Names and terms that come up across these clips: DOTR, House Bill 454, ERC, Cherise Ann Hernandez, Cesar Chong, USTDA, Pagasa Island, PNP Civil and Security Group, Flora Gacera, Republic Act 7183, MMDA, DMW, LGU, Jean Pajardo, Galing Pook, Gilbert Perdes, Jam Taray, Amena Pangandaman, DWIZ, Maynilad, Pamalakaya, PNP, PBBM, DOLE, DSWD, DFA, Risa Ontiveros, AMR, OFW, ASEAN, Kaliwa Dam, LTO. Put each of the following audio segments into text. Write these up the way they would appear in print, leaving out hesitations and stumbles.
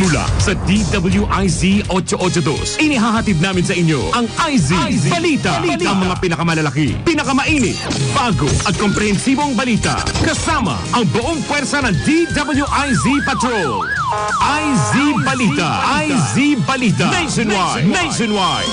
mula sa DWIZ 882. Inihahatid namin sa inyo ang IZ Balita. Ang mga pinakamalaki, pinakamainit, bago at komprehensibong balita. Kasama ang buong pwersa ng DWIZ Patrol. IZ Balita. IZ Balita. Nationwide.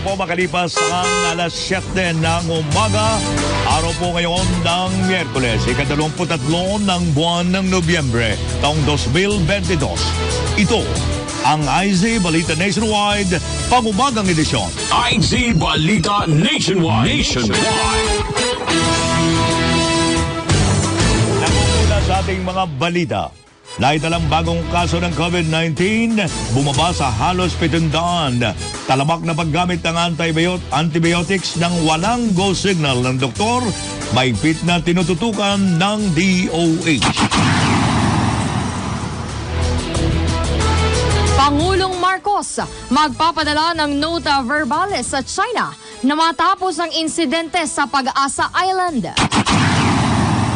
Po makalipas ang alas 7 ng umaga, araw po ngayon ng Miyerkules, ika-23 ng buwan ng Nobyembre, taong 2022. Ito ang IZ Balita Nationwide, pangumagang edisyon. IZ Balita Nationwide. Nakukula sa ating mga balita. Naitalang bagong kaso ng COVID-19, bumaba sa halos 700. Talamak na paggamit ng antibiotics ng walang go signal ng doktor, mahigpit na tinututukan ng DOH. Pangulong Marcos magpapadala ng nota verbalis sa China na matapos ang insidente sa Pagasa Island.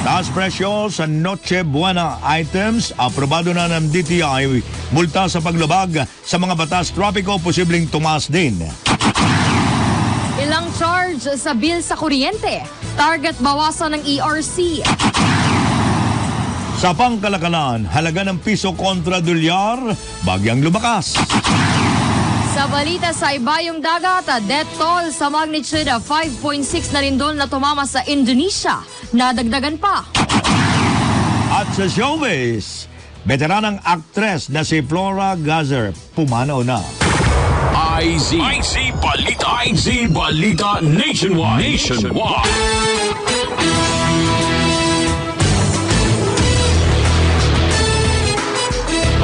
Taas presyo sa Noche Buena items, aprobado na ng DTI, multa sa paglabag sa mga batas trapiko, posibleng tumaas din. Ilang charge sa bill sa kuryente, target bawasan ng ERC. Sa pangkalakalan, halaga ng piso kontra dolyar, bagyang lumakas. Sa balita sa Ibayong Dagat, death toll sa magnitude 5.6 na lindol na tumama sa Indonesia, nadagdagan pa. At sa showbiz, veteranang actress na si Flora Gacera, pumanaw na. IZ Balita Nationwide.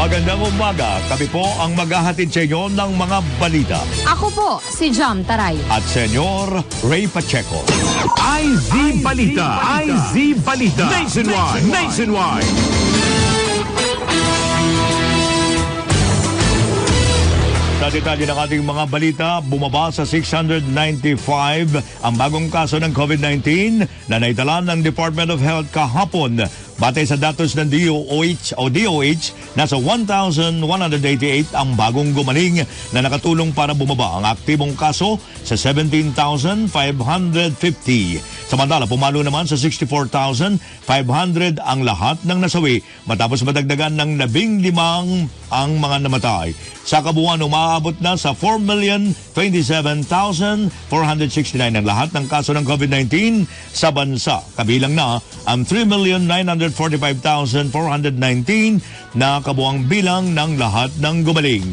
Magandang umaga, kami po ang maghahatid sa inyo ng mga balita. Ako po, si Jam Taray. At Senyor Ray Pacheco. IZ Balita. Nationwide. Sa detalye ng ating mga balita, bumaba sa 695 ang bagong kaso ng COVID-19 na naitala ng Department of Health kahapon. Batay sa datos ng DOH, nasa 1,188 ang bagong gumaling na nakatulong para bumaba ang aktibong kaso sa 17,550. Samantala, pumalo naman sa 64,500 ang lahat ng nasawi matapos madagdagan ng 15 ang mga namatay. Sa kabuuan, umaabot na sa 4,027,469 ang lahat ng kaso ng COVID-19 sa bansa. Kabilang na ang 3,945,419 na kabuang bilang ng lahat ng gumaling.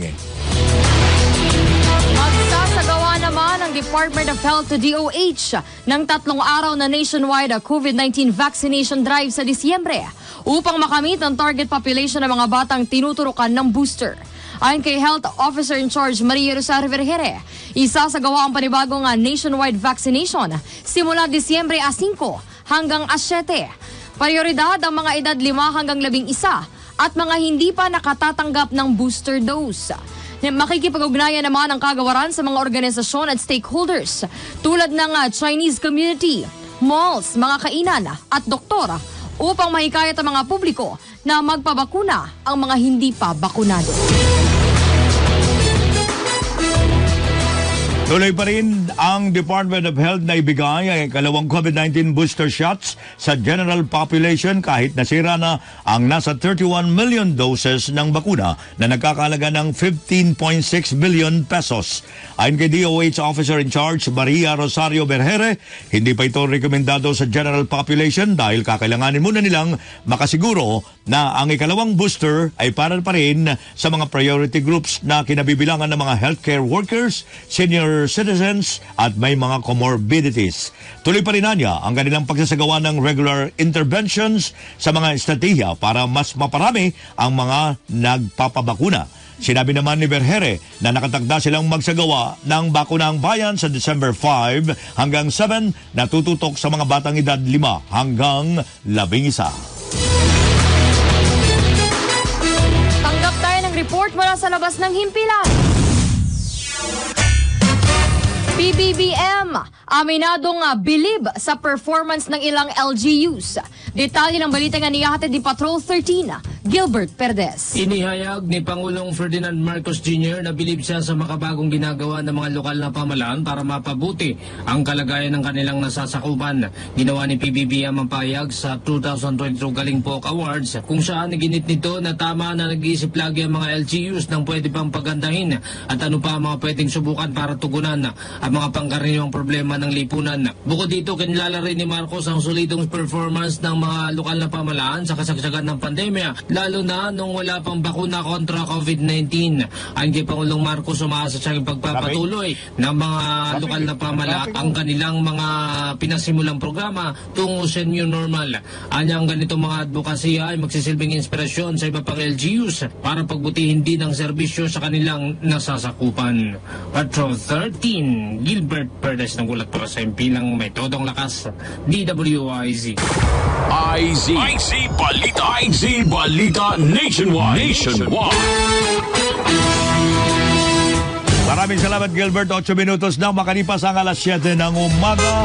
Magsasagawa naman ang Department of Health to DOH ng 3 araw na nationwide COVID-19 vaccination drive sa Disyembre upang makamit ang target population ng mga batang tinuturukan ng booster. Ayon kay Health Officer in Charge Maria Rosario Vergeire, isasagawa ang panibagong nationwide vaccination simula Disyembre 5 hanggang 7. Prioridad ang mga edad 5 hanggang 11 at mga hindi pa nakatatanggap ng booster dose. Makikipag-ugnayan naman ang kagawaran sa mga organisasyon at stakeholders tulad ng Chinese community, malls, mga kainan at doktor upang mahikayat ang mga publiko na magpabakuna ang mga hindi pa bakunado. Tuloy pa rin ang Department of Health na ibigay ang ikalawang COVID-19 booster shots sa general population kahit nasira na ang nasa 31 million doses ng bakuna na nagkakalaga ng 15.6 billion pesos. Ayon kay DOH Officer in Charge Maria Rosario Vergeire, hindi pa ito rekomendado sa general population dahil kakailanganin muna nilang makasiguro na ang ikalawang booster ay para pa rin sa mga priority groups na kinabibilangan ng mga healthcare workers, senior citizens at may mga comorbidities. Tuloy pa rin na niya ang kanilang pagsasagawa ng regular interventions sa mga estratehiya para mas maparami ang mga nagpapabakuna. Sinabi naman ni Vergeire na nakatakda silang magsagawa ng bakunang bayan sa December 5 hanggang 7 na tututok sa mga batang edad 5 hanggang 11. Tanggap tayo ng report mula sa labas ng himpilan. PBBM, aminadong bilib sa performance ng ilang LGUs. Detalye ng balita nga niyahatid ni Patrol 13, Gilbert Perdes. Inihayag ni Pangulong Ferdinand Marcos Jr. na bilib siya sa makabagong ginagawa ng mga lokal na pamalaan para mapabuti ang kalagayan ng kanilang nasasakupan. Ginawa ni PBBM ang payag sa 2022 Galing Pook Awards kung saan iginit nito na tama na nag-iisip lagi ang mga LGUs ng pwede pang pagandahin at ano pa ang mga pwedeng subukan para tugunan ang mga pangkaraniwang problema ng lipunan. Bukod dito, kinilala rin ni Marcos ang solidong performance ng mga lokal na pamahalaan sa kasagsagan ng pandemya, lalo na nung wala pang bakuna kontra COVID-19. Ang kay Pangulong Marcos, umaasa siyang pagpapatuloy ng mga lokal na pamahalaan ang kanilang mga pinasimulang programa tungo sa new normal. Anyang ganito mga advokasya ay magsisilbing inspirasyon sa iba pang LGUs para pagbutihin din ang serbisyo sa kanilang nasasakupan. Patrol 13, Gilbert Perdes, nagulat para sa MP ng may todong lakas, DWIZ. IZ Balita. IZ Balita Nationwide. Maraming salamat, Gilbert. 8 minutos na makalipas ang alas 7 ng umaga.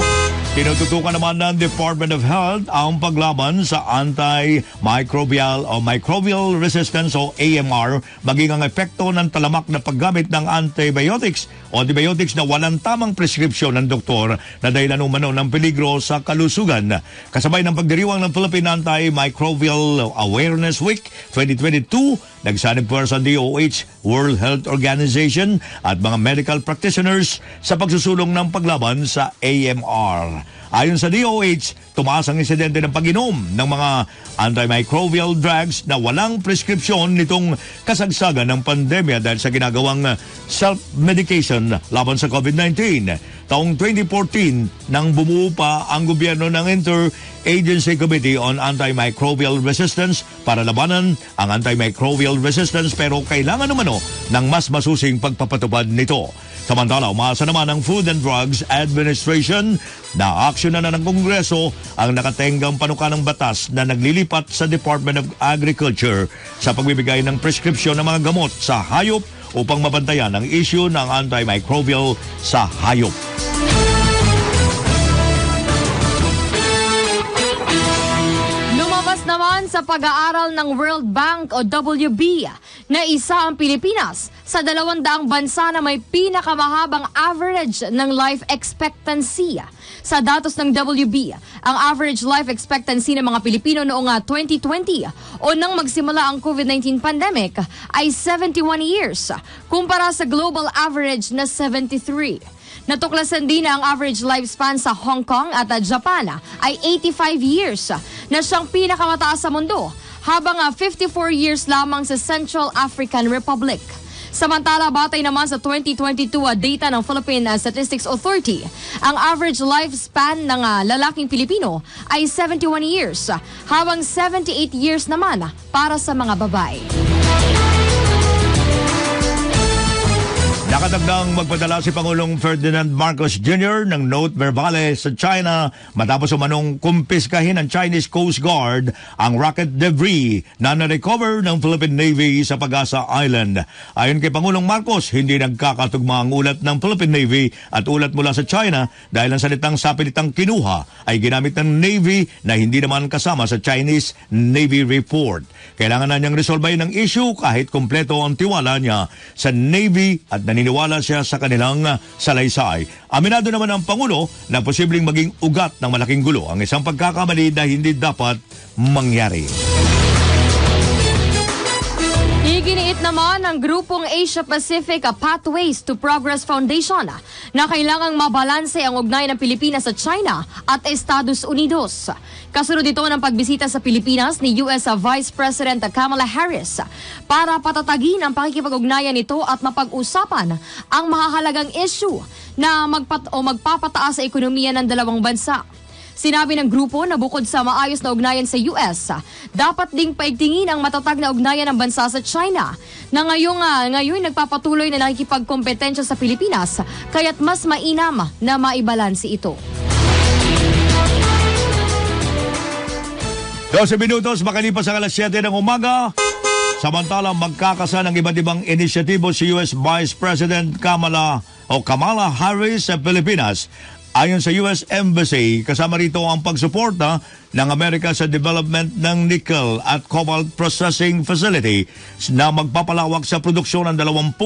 Tinututukan naman ng Department of Health ang paglaban sa antimicrobial o microbial resistance o AMR maging ang epekto ng talamak na paggamit ng antibiotics o antibiotics na walang tamang prescription ng doktor na dahilan umano ng peligro sa kalusugan. Kasabay ng pagdiriwang ng Philippine Antimicrobial Awareness Week 2022, nagsanib puwersa sa DOH, World Health Organization at mga medical practitioners sa pagsusulong ng paglaban sa AMR. Ayon sa DOH, tumaas ang insidente ng pag-inom ng mga antimicrobial drugs na walang prescription nitong kasagsagan ng pandemya dahil sa ginagawang self-medication laban sa COVID-19. Taong 2014 nang bumuo pa ang gobyerno ng Inter-Agency Committee on Antimicrobial Resistance para labanan ang antimicrobial resistance, pero kailangan naman ng mas masusing pagpapatupad nito. Samantala, umaasa naman ang Food and Drugs Administration na aksyon na ng Kongreso ang nakatenggang panuka ng batas na naglilipat sa Department of Agriculture sa pagbibigay ng prescription ng mga gamot sa hayop upang mabantayan ang isyu ng antimicrobial sa hayop. Lumabas naman sa pag-aaral ng World Bank o WB na isa ang Pilipinas sa 200 bansa na may pinakamahabang average ng life expectancy. Sa datos ng WB, ang average life expectancy ng mga Pilipino noong 2020 o nang magsimula ang COVID-19 pandemic ay 71 years kumpara sa global average na 73. Natuklasan din na ang average lifespan sa Hong Kong at Japan ay 85 years na siyang pinakamataas sa mundo, habang 54 years lamang sa Central African Republic. Samantala, batay naman sa 2022 data ng Philippine Statistics Authority, ang average lifespan ng lalaking Pilipino ay 71 years, habang 78 years naman para sa mga babae. Nakadagdang magpadala si Pangulong Ferdinand Marcos Jr. ng note verbale sa China matapos umanong kumpiskahin ng Chinese Coast Guard ang rocket debris na na-recover ng Philippine Navy sa Pagasa Island. Ayon kay Pangulong Marcos, hindi nagkakatugma ang ulat ng Philippine Navy at ulat mula sa China dahil ang salitang sapilitang kinuha ay ginamit ng Navy na hindi naman kasama sa Chinese Navy report. Kailangan na niyang resolbahin ang issue kahit kompleto ang tiwala niya sa Navy at naniniwala siya sa kanilang salaysay. Aminado naman ang Pangulo na posibleng maging ugat ng malaking gulo ang isang pagkakamali na hindi dapat mangyari. Iginiit naman ng grupong Asia-Pacific Pathways to Progress Foundation na kailangang mabalanse ang ugnayan ng Pilipinas sa China at Estados Unidos. Kasunod ito ng pagbisita sa Pilipinas ni US Vice President Kamala Harris para patatagin ang pakikipag-ugnayan nito at mapag-usapan ang mahalagang issue na magpapataas sa ekonomiya ng dalawang bansa. Sinabi ng grupo na bukod sa maayos na ugnayan sa US, dapat ding paigtingin ang matatag na ugnayan ng bansa sa China na ngayon nagpapatuloy na nakikipagkompetensya sa Pilipinas, kaya't mas mainam na maibalansi ito. 12 minutos makalipas ang alas 7 ng umaga. Samantalang magkakasa ng iba't ibang inisyatibo si US Vice President Kamala Harris sa Pilipinas. Ayon sa US Embassy, kasama rito ang pagsuporta ng Amerika sa development ng nickel at cobalt processing facility na magpapalawak sa produksyon ng 20,000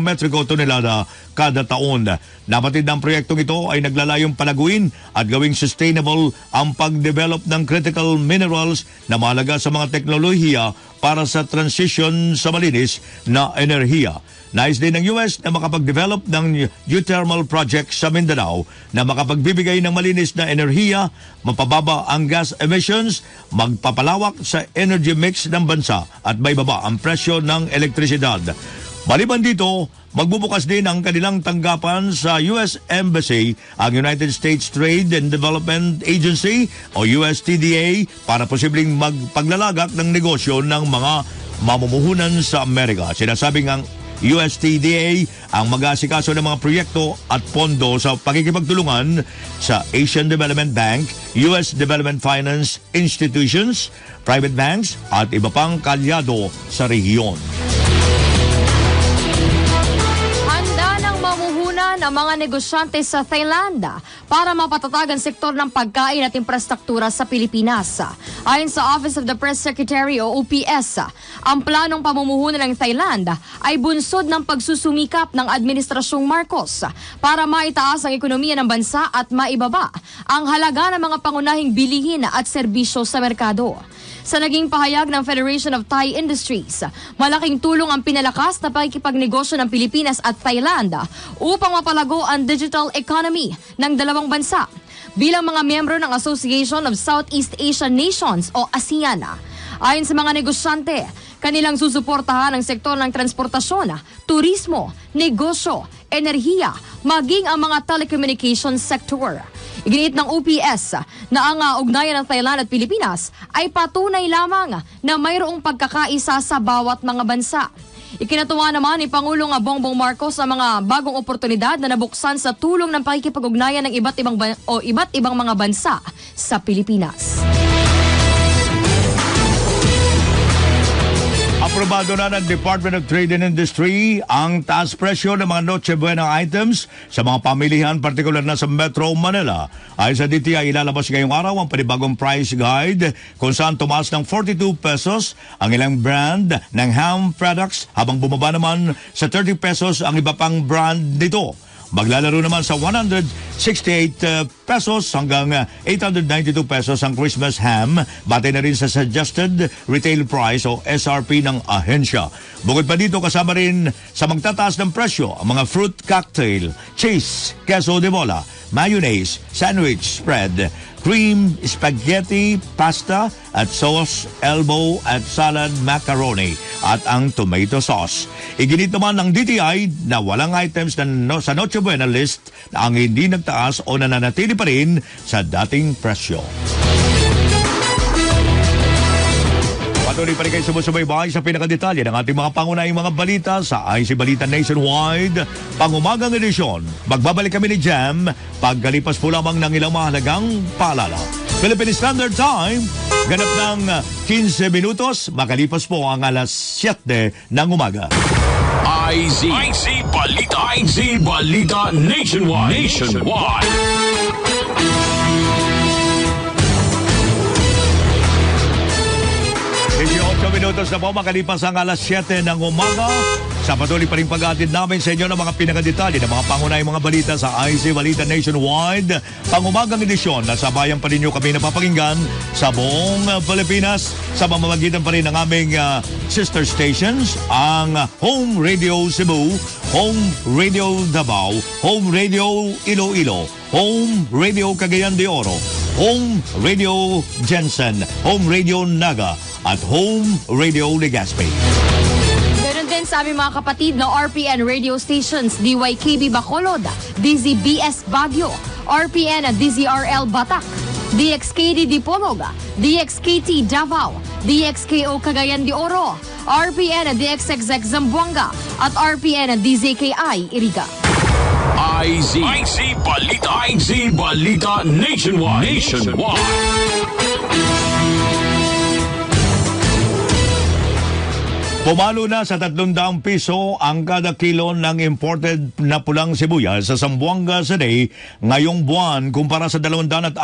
metric tonelada kada taon. Napatid ang proyektong ito ay naglalayong palaguin at gawing sustainable ang pagdevelop ng critical minerals na mahalaga sa mga teknolohiya para sa transition sa malinis na enerhiya. Nais din ng US na makapag-develop ng geothermal project sa Mindanao na makapagbibigay ng malinis na enerhiya, mapababa ang gas emissions, magpapalawak sa energy mix ng bansa at maibaba ang presyo ng elektrisidad. Maliban dito, magbubukas din ang kanilang tanggapan sa US Embassy, ang United States Trade and Development Agency o USTDA para posibleng magpaglalagak ng negosyo ng mga mamumuhunan sa Amerika. Sinasabing ang USTDA ang mag-aasikaso ng mga proyekto at pondo sa pakikipagtulungan sa Asian Development Bank, US Development Finance Institutions, private banks at iba pang kalyado sa rehiyon. Handa ng mamuhunan ang mga negosyante sa Thailand para mapatatag ang sektor ng pagkain at infrastruktura sa Pilipinas. Ayon sa Office of the Press Secretary o OPS, ang planong pamumuhunan ng Thailand ay bunsod ng pagsusumikap ng Administrasyong Marcos para maitaas ang ekonomiya ng bansa at maibaba ang halaga ng mga pangunahing bilihin at serbisyo sa merkado. Sa naging pahayag ng Federation of Thai Industries, malaking tulong ang pinalakas na pakikipagnegosyo ng Pilipinas at Thailand upang mapalago ang digital economy ng dalawang bansa. Bilang mga miyembro ng Association of Southeast Asian Nations o ASEAN. Ayon sa mga negosyante, kanilang susuportahan ang sektor ng transportasyon, turismo, negosyo, enerhiya, maging ang mga telecommunications sector. Iginiit ng OPS na ang ugnayan ng Thailand at Pilipinas ay patunay lamang na mayroong pagkakaisa sa bawat mga bansa. Ikinatuwa naman ni Pangulong Bongbong Marcos ang mga bagong oportunidad na nabuksan sa tulong ng pakikipag-ugnayan ng iba't ibang mga bansa sa Pilipinas. Aprobado na ng Department of Trade and Industry ang taas presyo ng mga Noche Buena items sa mga pamilihan, partikular na sa Metro Manila. Ayon sa DTI, ilalabas ngayong araw ang panibagong price guide kung saan tumaas ng 42 pesos ang ilang brand ng ham products habang bumaba naman sa 30 pesos ang iba pang brand nito. Maglalaro naman sa 168 pesos hanggang 892 pesos ang Christmas ham, batay na rin sa suggested retail price o SRP ng ahensya. Bukod pa dito, kasama rin sa magtataas ng presyo ang mga fruit cocktail, cheese, queso de bola, mayonnaise, sandwich spread, cream, spaghetti, pasta at sauce, elbow at salad macaroni at ang tomato sauce. Iginit naman ng DTI na walang items sa Noche Buena list na ang hindi nagtaas o nananatili pa rin sa dating presyo. Patuloy pa rin kayo sumusubaybay sa pinakadetalye ng ating mga pangunahing mga balita sa IZ Balita Nationwide, pangumagang edisyon. Magbabalik kami ni Jam pagkalipas po lamang ng ilang mahalagang paalala. Philippine Standard Time, ganap ng 15 minutos, makalipas po ang alas 7 ng umaga. IZ Balita Nationwide. Minutos na po makalipas ang alas 7 ng umaga. Sa patuloy pa rin pag-atid namin sa inyo ng mga pinakadetalye ng mga pangunahing mga balita sa IZ Balita Nationwide, pangumagang edisyon na sabayan pa rin nyo kami napapakinggan sa buong Pilipinas sa pamamagitan pa rin ng aming sister stations, ang Home Radio Cebu, Home Radio Davao, Home Radio Iloilo, Home Radio Cagayan de Oro, Home Radio Jensen, Home Radio Naga, at Home Radio Legazpi. Ganun din sa aming mga kapatid na RPN radio stations, DYKB Bacolod, DZBS Baguio, RPN at DZRL Batak, DXKD Dipolog, DXKT Davao, DXKO Cagayan de Oro, RPN at DXXX Zamboanga, at RPN at DZKI Iriga. IZ Balita Nationwide. Pumalo na sa 300 piso ang kada kilo ng imported na pulang sibuyas sa Zamboanga City ngayong buwan kumpara sa 260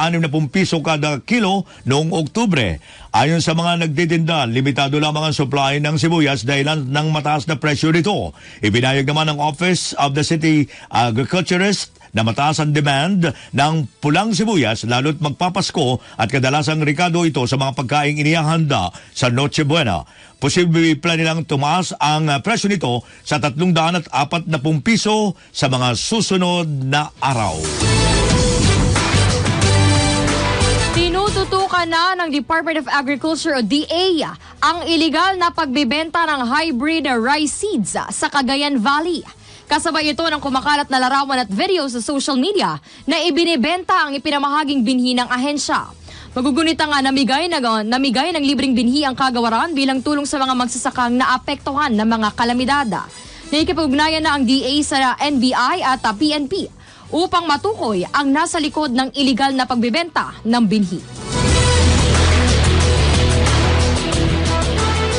piso kada kilo noong Oktubre. Ayon sa mga nagtitinda, limitado lamang ang supply ng sibuyas dahil ng mataas na presyo nito. Ibinayag naman ng Office of the City Agriculturist na mataas ang demand ng pulang sibuyas lalo't magpapasko at kadalasang rekado ito sa mga pagkaing inihahanda sa Noche Buena. Posible plan nilang tumaas ang presyo nito sa 340 piso sa mga susunod na araw. Tinututukan na ng Department of Agriculture o DA ang iligal na pagbibenta ng hybrid rice seeds sa Cagayan Valley. Kasabay ito ng kumakalat na larawan at video sa social media na ibinibenta ang ipinamahaging binhi ng ahensya. Magugunita nga namigay ng libreng binhi ang kagawaran bilang tulong sa mga magsasakang naapektuhan ng mga kalamidad. Nakikipag-ugnayan na ang DA sa NBI at PNP upang matukoy ang nasa likod ng iligal na pagbibenta ng binhi.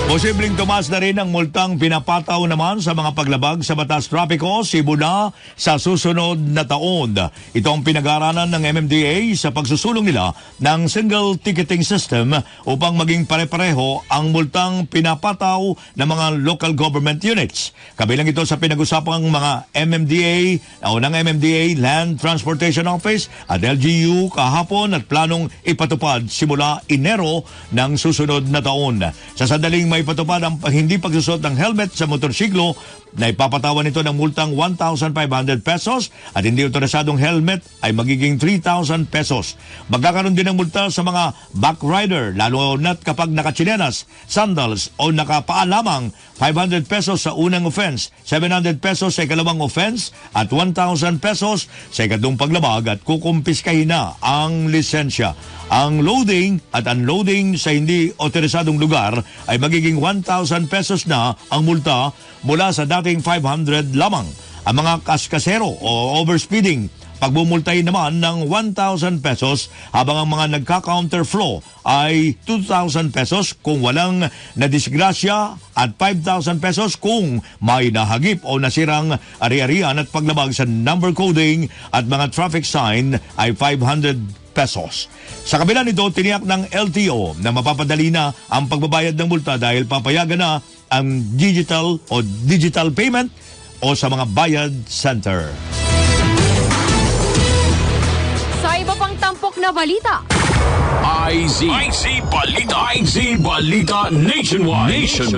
Posibleng tumaas na rin ang multang pinapataw naman sa mga paglabag sa Batas Trapiko, Cebu na sa susunod na taon. Ito ang pinag-aralan ng MMDA sa pagsusulong nila ng single ticketing system upang maging pare-pareho ang multang pinapataw ng mga local government units. Kabilang ito sa pinag-usapang mga MMDA o ng MMDA Land Transportation Office at LGU kahapon at planong ipatupad simula Enero ng susunod na taon. Sa sandaling may patupad ang hindi pagsusot ng helmet sa motorsiklo na ipapatawan nito ng multang 1,500 pesos at hindi otorisadong helmet ay magiging 3,000 pesos. Magkakaroon din ng multa sa mga backrider lalo na kapag nakatsinelas, sandals o nakapaa lamang, 500 pesos sa unang offense, 700 pesos sa ikalawang offense at 1,000 pesos sa ikatlong paglabag at kukumpiskahin na ang lisensya. Ang loading at unloading sa hindi autorisadong lugar ay magiging 1,000 pesos na ang multa mula sa dating 500 lamang. Ang mga kaskasero o overspeeding, pagbumultahin naman ng 1,000 pesos habang ang mga nagka-counterflow ay 2,000 pesos kung walang nadisgrasya at 5,000 pesos kung may nahagip o nasirang ari-arian at paglabag sa number coding at mga traffic sign ay 500 pesos. Sa kabila nito, tiniyak ng LTO na mapapadali na ang pagbabayad ng multa dahil papayagan na ang digital payment o sa mga bayad center. Sa iba pang tampok na balita, IZ Balita Nationwide.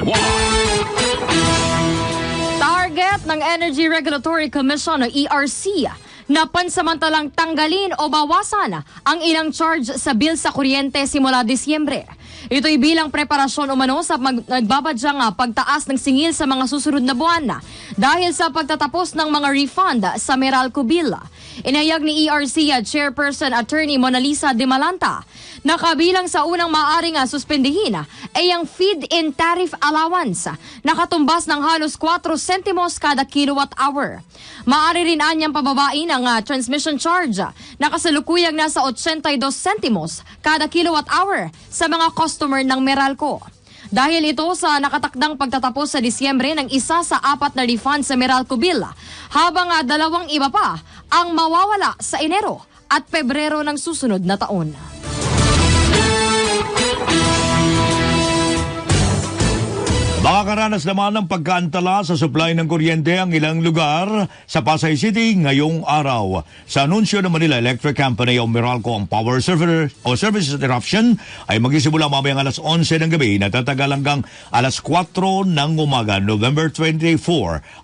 Target ng Energy Regulatory Commission o ERC na pansamantalang tanggalin o bawasan ang ilang charge sa bill sa kuryente simula Disyembre. Ito'y bilang preparasyon umano sa nagbabadyang pagtaas ng singil sa mga susunod na buwan dahil sa pagtatapos ng mga refund sa Meralco bill. Inayag ni ERC Chairperson Attorney Monalisa De Malanta na kabilang sa unang maaring suspendihin ay ang feed-in tariff allowance na katumbas ng halos 4 centimos kada kilowatt hour. Maaari rin anyang pababain ang transmission charge na kasalukuyang nasa 82 centimos kada kilowatt hour sa mga customer ng Meralco. Dahil ito sa nakatakdang pagtatapos sa Disyembre ng isa sa 4 na refund sa Meralco bill, habang 2 iba pa ang mawawala sa Enero at Pebrero ng susunod na taon. Makakaranas naman ng pagkaantala sa supply ng kuryente ang ilang lugar sa Pasay City ngayong araw. Sa anunsyo ng Manila Electric Company o Meralco, ang power server o service interruption ay magsisimula mamayang alas 11 ng gabi na tatagal hanggang alas 4 ng umaga, November 24.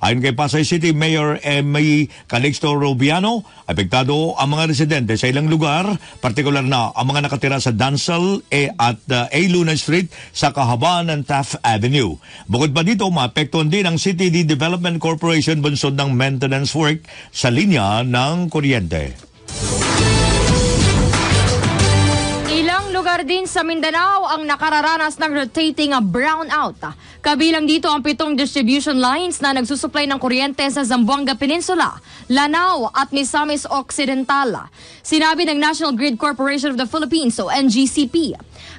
Ayon kay Pasay City Mayor M.E. Calixto Rubiano, apektado ang mga residente sa ilang lugar, partikular na ang mga nakatira sa Dansal at A. Luna Street sa kahabaan ng Taft Avenue. Bukod pa dito, maapektuhan din ang CTD Development Corporation bunsod ng maintenance work sa linya ng kuryente. Ilang lugar din sa Mindanao ang nakararanas ng rotating brownout. Kabilang dito ang 7 distribution lines na nagsusupply ng kuryente sa Zamboanga Peninsula, Lanao at Misamis Occidental. Sinabi ng National Grid Corporation of the Philippines o NGCP.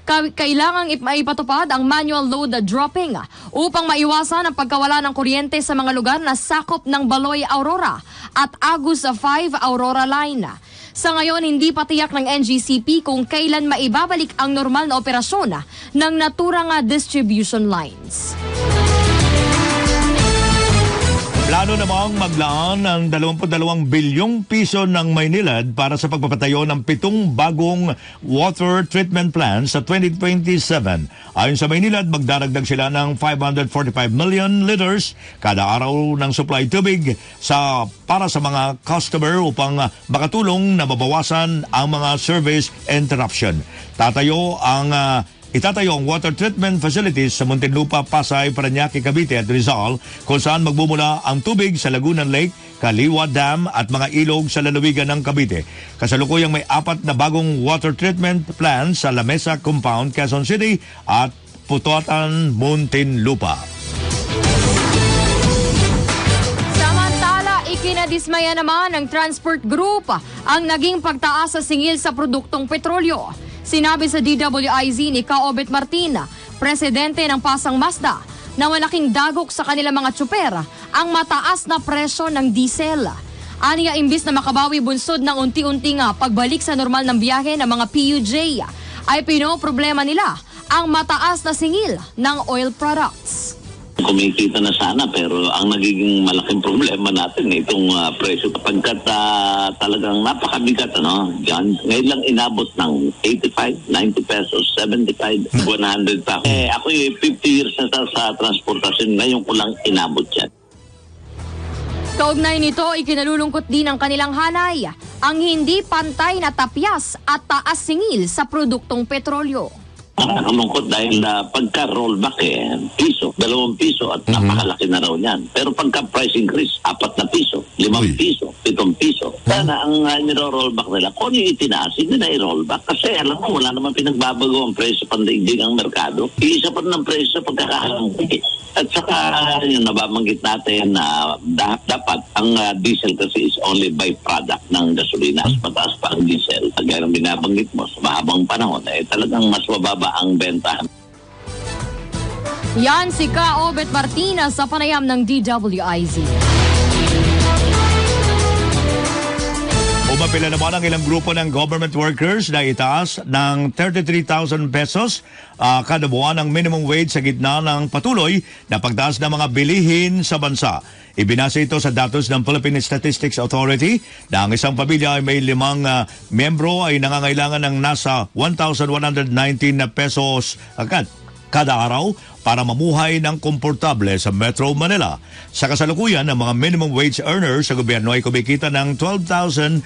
kailangang maipatupad ang manual load dropping upang maiwasan ang pagkawala ng kuryente sa mga lugar na sakop ng Baloy Aurora at Agus 5 Aurora Line. Sa ngayon, hindi pa tiyak ng NGCP kung kailan maibabalik ang normal na operasyon ng naturang distribution lines. Plano namang maglaan ng 22 bilyong piso ng Maynilad para sa pagpapatayo ng 7 bagong water treatment plants sa 2027. Ayon sa Maynilad, magdaragdag sila ng 545 million liters kada araw ng supply tubig para sa mga customer upang makatulong na mabawasan ang mga service interruption. Itatayo ang water treatment facilities sa Muntinlupa, Pasay, Parañaque, Cavite at Rizal kung saan magbubula ang tubig sa Lagunan Lake, Kaliwa Dam at mga ilog sa lalawigan ng Cavite. Kasalukuyang may 4 na bagong water treatment plants sa La Mesa Compound, Quezon City at Putuatan, Muntinlupa. Kinadismaya naman ng Transport Group ang naging pagtaas sa singil sa produktong petrolyo. Sinabi sa DWIZ ni Kaobet Martin, presidente ng Pasang Mazda, na malaking dagok sa kanilang mga tsuper ang mataas na presyo ng diesel. Aniya, imbis na makabawi bunsod ng unti-unting pagbalik sa normal ng biyahe ng mga PUJ, ay pinoproblema nila ang mataas na singil ng oil products. Kumikita na sana pero ang nagiging malaking problema natin itong presyo pagkat talagang napakabigat ano? Ngayon lang inabot ng 85, 90 pesos, 75, 100 pa. Ako 50 years na sa transportasyon, ngayon ko lang inabot yan. Kaugnay nito, ikinalulungkot din ang kanilang hanay ang hindi pantay na tapyas at taas singil sa produktong petrolyo. Nakakalungkot dahil pagka-rollback piso, 2 piso at napakalaki na raw niyan. Pero pagka-price increase, 4 na piso, 5 piso, 7 piso. Sana ang niro-rollback nila, kung yung itinaas, hindi na i-rollback. Kasi alam mo, wala naman pinagbabago ang presyo pandaigdig ang merkado. Iisa pa ng presyo sa pagkakahalangkit. At saka yung nababanggit natin na dapat ang diesel kasi is only byproduct ng gasolina. As mataas pa ang diesel. Kaya nang binabanggit mo sa mahabang panahon, talagang mas mababa ang bentahan. Yan si Kaobet Martina sa panayam ng DWIZ. Umapila naman ang ilang grupo ng government workers na itaas ng 33,000 pesos kada buwan ang minimum wage sa gitna ng patuloy na pagtaas ng mga bilihin sa bansa. Ibinasa ito sa datos ng Philippine Statistics Authority na ang isang pamilya ay may 5 miyembro ay nangangailangan ng nasa 1,119 na pesos agad kada araw para mamuhay ng komportable sa Metro Manila. Sa kasalukuyan, ang mga minimum wage earners sa gobyerno ay kumikita ng 12,517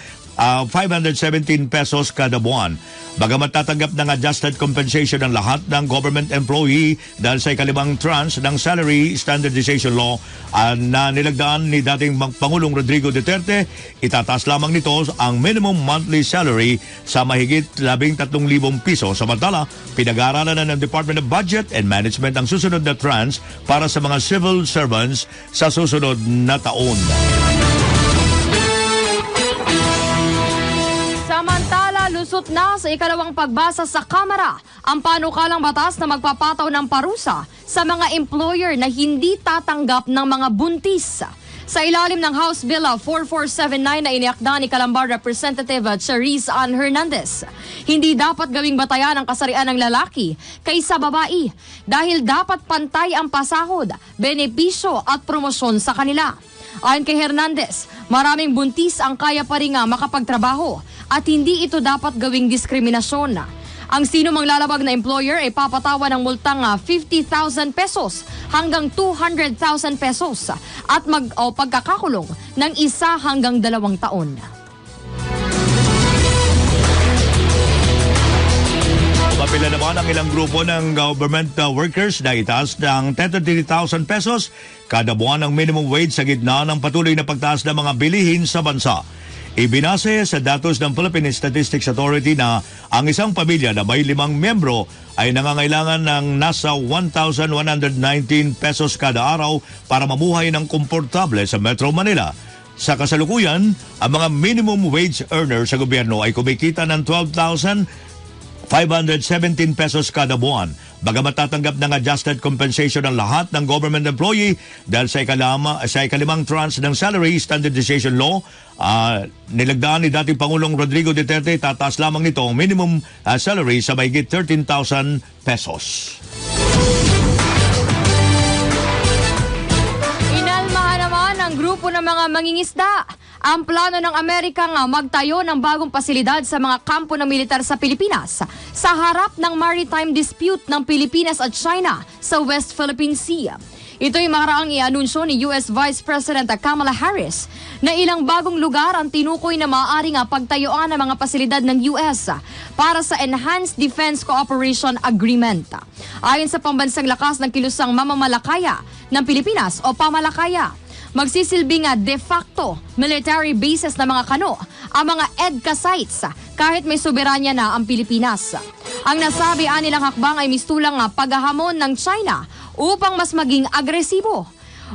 pesos kada buwan. Bagamat tatanggap ng adjusted compensation ng lahat ng government employee dahil sa ikalimang tranche ng salary standardization law na nilagdaan ni dating Pangulong Rodrigo Duterte, itataas lamang nito ang minimum monthly salary sa mahigit 13,000 piso. Samantala, pinag-aaralan na ng Department of Budget and Management ang susunod na tranche para sa mga civil servants sa susunod na taon. Lusot na sa ikalawang pagbasa sa Kamara ang panukalang batas na magpapataw ng parusa sa mga employer na hindi tatanggap ng mga buntis. Sa ilalim ng House Bill 4479 na iniakda ni Kalambar Representative Cherise Ann Hernandez, hindi dapat gawing batayan ang kasarian ng lalaki kaysa babae dahil dapat pantay ang pasahod, benepisyo at promosyon sa kanila. Ayon kay Hernandez, maraming buntis ang kaya pa rin makapagtrabaho at hindi ito dapat gawing diskriminasyon. Ang sino mang lalabag na employer ay papatawan ng multang 50,000 pesos hanggang 200,000 pesos at pagkakakulong ng 1 hanggang 2 taon. Pila naman ang ilang grupo ng government workers na itaas ng 33,000 pesos kada buwan ang minimum wage sa gitna ng patuloy na pagtaas ng mga bilihin sa bansa. Ibinase sa datos ng Philippine Statistics Authority na ang isang pamilya na may 5 miyembro ay nangangailangan ng nasa 1,119 pesos kada araw para mamuhay ng komportable sa Metro Manila. Sa kasalukuyan, ang mga minimum wage earners sa gobyerno ay kumikita ng 12,000 517 pesos kada buwan. Bagamat tatanggap ng adjusted compensation ng lahat ng government employee dahil sa ikalimang tranche ng salary standardization law, nilagdaan ni dating Pangulong Rodrigo Duterte, tataas lamang nito ang minimum salary sa mahigit 13,000 pesos. Inalmahan naman ang grupo ng mga mangingisda ang plano ng Amerika nga magtayo ng bagong pasilidad sa mga kampo ng militar sa Pilipinas sa harap ng maritime dispute ng Pilipinas at China sa West Philippine Sea. Ito'y makaraang i-anunsyo ni US Vice President Kamala Harris na ilang bagong lugar ang tinukoy na maaari nga pagtayuan ng mga pasilidad ng US para sa Enhanced Defense Cooperation Agreement. Ayon sa pambansang lakas ng kilusang mamamalakaya ng Pilipinas o pamalakaya, magsisilbing de facto military bases ng mga kano ang mga EDCA sites kahit may soberanya na ang Pilipinas. Ang nasabi nilang hakbang ay mistulang paghahamon ng China upang mas maging agresibo.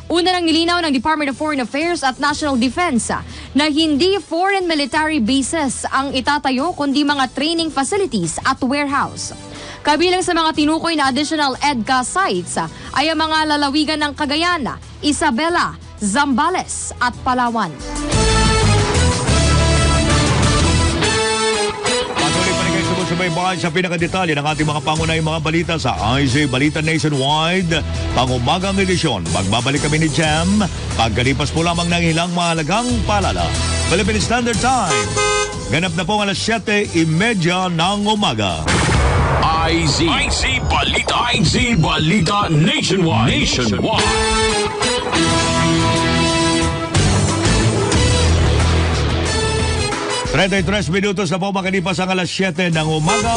Una nang nilinaw ng Department of Foreign Affairs at National Defense na hindi foreign military bases ang itatayo kundi mga training facilities at warehouse. Kabilang sa mga tinukoy na additional EDCA sites ay ang mga lalawigan ng Cagayan, Isabela, Zambales at Palawan. Patuloy pa rin kayo sumusubaybay sa pinakadetalye ng ating mga pangunahing mga balita sa IZ Balita Nationwide. Pangumagang edisyon, magbabalik kami ni Jem pagkalipas po lamang ng ilang mahalagang paalala. Philippine Standard Time, ganap na po alas 7:30 ng umaga. IZ Balita, IZ Balita Nationwide. Tres minutos na po makalipas ang alas 7 ng umaga.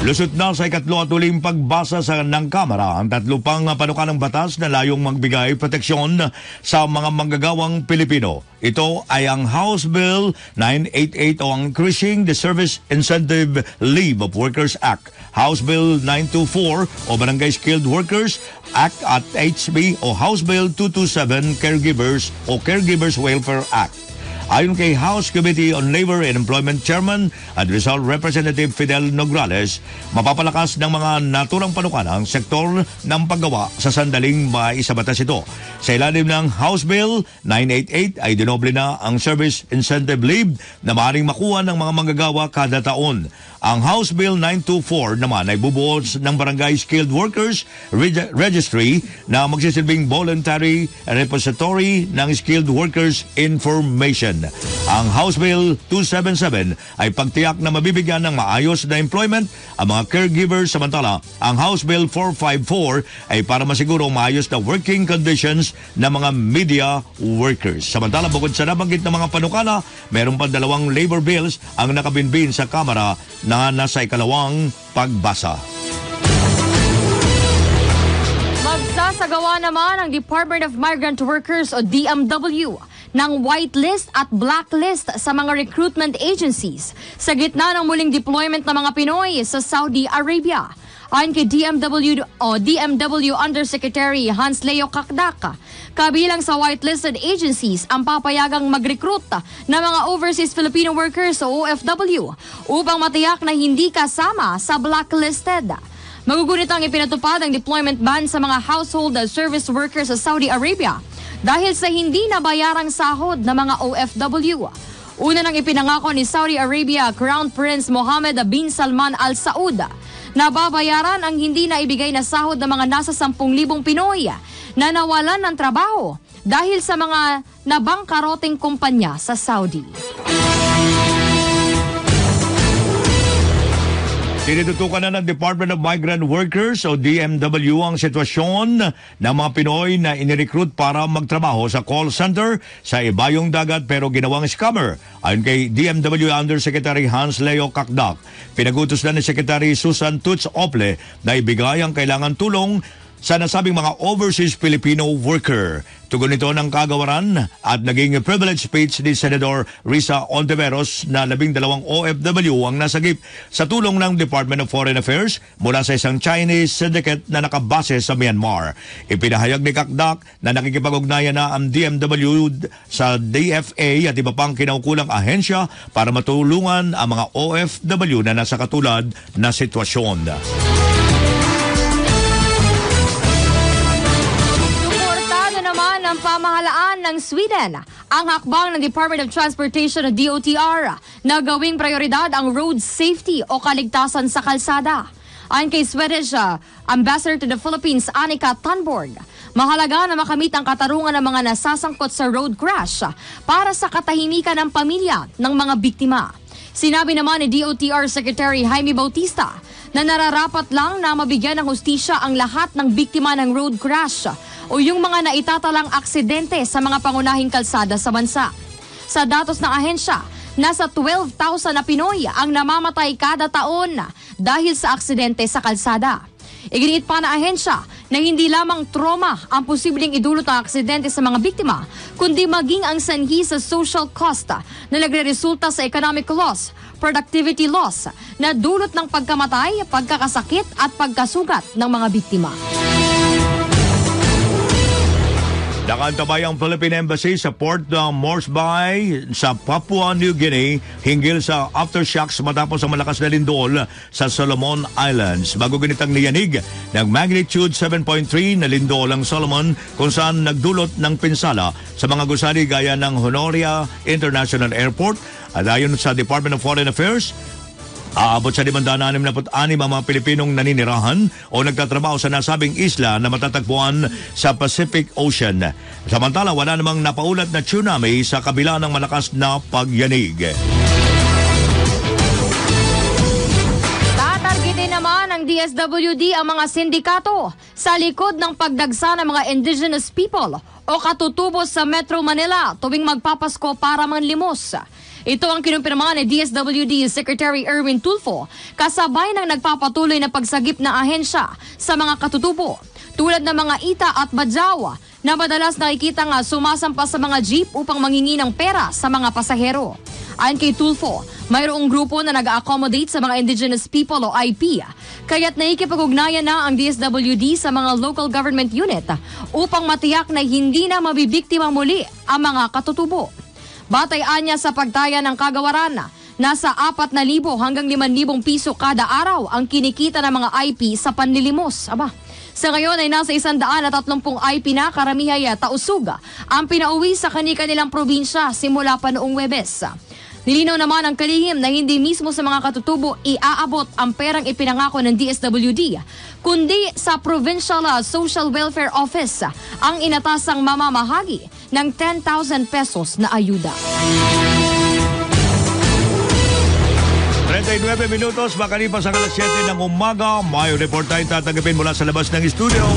Lusot na sa ikatlo at uling pagbasa ng Kamara ang tatlo pang panukalang batas na layong magbigay proteksyon sa mga manggagawang Pilipino. Ito ay ang House Bill 988 o ang Increasing the Service Incentive Leave of Workers Act, House Bill 924 o Barangay Skilled Workers Act at HB o House Bill 227 Caregivers o Caregivers Welfare Act. Ayon kay House Committee on Labor and Employment Chairman at Rizal Representative Fidel Nograles, mapapalakas ng mga naturang panukala ang sektor ng paggawa sa sandaling maisabatas ito. Sa ilalim ng House Bill 988 ay dinoble na ang service incentive leave na maaaring makuha ng mga manggagawa kada taon. Ang House Bill 924 naman ay bubuo ng Barangay Skilled Workers Registry na magsisilbing voluntary repository ng skilled workers information. Ang House Bill 277 ay pagtiyak na mabibigyan ng maayos na employment ang mga caregivers, samantala ang House Bill 454 ay para masiguro maayos na working conditions ng mga media workers. Samantala, bukod sa nabanggit ng mga panukala, meron pa dalawang labor bills ang nakabinbin sa Kamara na nasa ikalawang pagbasa. Magsasagawa naman ang Department of Migrant Workers o DMW ng whitelist at blacklist sa mga recruitment agencies sa gitna ng muling deployment ng mga Pinoy sa Saudi Arabia. Ayon kay DMW Undersecretary Hans Leo Kakdaka, kabilang sa whitelisted agencies ang papayagang mag-recruit ng mga overseas Filipino workers o OFW upang matiyak na hindi kasama sa blacklisted. Magugunit ang ipinatupad ang deployment ban sa mga household service workers sa Saudi Arabia dahil sa hindi nabayarang sahod ng mga OFW. Una nang ipinangako ni Saudi Arabia Crown Prince Mohammed bin Salman Al Saud na babayaran ang hindi na ibigay na sahod ng mga nasa 10,000 Pinoy na nawalan ng trabaho dahil sa mga nabangkaroteng kumpanya sa Saudi. Tinututukan na ng Department of Migrant Workers o DMW ang sitwasyon ng mga Pinoy na inirecruit para magtrabaho sa call center sa ibayong dagat pero ginawang scammer. Ayon kay DMW Undersecretary Hans Leo Kakdak, pinagutos na ni Secretary Susan Tuts Ople na ibigay ang kailangan tulong sa nasabing mga overseas Filipino worker. Tugon ito ng kagawaran at naging privilege speech ni Senador Risa Ontiveros na 12 OFW ang nasagip sa tulong ng Department of Foreign Affairs mula sa isang Chinese syndicate na nakabase sa Myanmar. Ipinahayag ni Kakdak na nakikipag-ugnayan na ang DMW sa DFA at iba pang kinaukulang ahensya para matulungan ang mga OFW na nasa katulad na sitwasyon. Pamahalaan ng Sweden, ang hakbang ng Department of Transportation o DOTR na gawing prioridad ang road safety o kaligtasan sa kalsada. Ayon kay Swedish Ambassador to the Philippines, Annika Thunborg, mahalaga na makamit ang katarungan ng mga nasasangkot sa road crash para sa katahimikan ng pamilya ng mga biktima. Sinabi naman ni DOTR Secretary Jaime Bautista na nararapat lang na mabigyan ng hustisya ang lahat ng biktima ng road crash o yung mga naitatalang aksidente sa mga pangunahing kalsada sa bansa. Sa datos ng ahensya, nasa 12,000 na Pinoy ang namamatay kada taon dahil sa aksidente sa kalsada. Iginiit pa na ahensya na hindi lamang trauma ang posibleng idulot ng aksidente sa mga biktima, kundi maging ang sanhi sa social cost na nagreresulta sa economic loss, productivity loss, na dulot ng pagkamatay, pagkakasakit at pagkasugat ng mga biktima. Nakantabay ang Philippine Embassy sa Port ng Moresby sa Papua New Guinea hinggil sa aftershocks matapos ang malakas na lindol sa Solomon Islands. Bago ganitang niyanig, ng magnitude 7.3 na lindol ang Solomon kung saan nagdulot ng pinsala sa mga gusali gaya ng Honoria International Airport. At ayon sa Department of Foreign Affairs, aabot sa 566 ang mga Pilipinong naninirahan o nagtatrabaho sa nasabing isla na matatagpuan sa Pacific Ocean. Samantala, wala namang napaulat na tsunami sa kabila ng malakas na pagyanig. Tatargetin naman ng DSWD ang mga sindikato sa likod ng pagdagsa ng mga indigenous people o katutubos sa Metro Manila tuwing magpapasko para manlimos. Ito ang kinumpirma ni DSWD Secretary Erwin Tulfo kasabay ng nagpapatuloy na pagsagip na ahensya sa mga katutubo tulad ng mga ita at badyaw na madalas nakikita nga sumasampa sa mga jeep upang mangingi ng pera sa mga pasahero. Ayon kay Tulfo, mayroong grupo na nag-accommodate sa mga indigenous people o IP, kaya't naikipag-ugnayan na ang DSWD sa mga local government unit upang matiyak na hindi na mabibiktima muli ang mga katutubo. Batay anya sa pagtaya ng kagawaran, nasa 4,000 hanggang 5,000 piso kada araw ang kinikita ng mga IP sa panlilimos. Sa ngayon ay nasa 130 IP na karamihay tausug ang pinauwi sa kanilang probinsya simula pa noong Huwebes. Nilinaw naman ang kalihim na hindi mismo sa mga katutubo iaabot ang perang ipinangako ng DSWD, kundi sa Provincial Social Welfare Office ang inatasang mamamahagi ng 10,000 pesos na ayuda. 39 minutos, makalipas ang 7 ng umaga, may report tayong tatanggapin mula sa labas ng studio.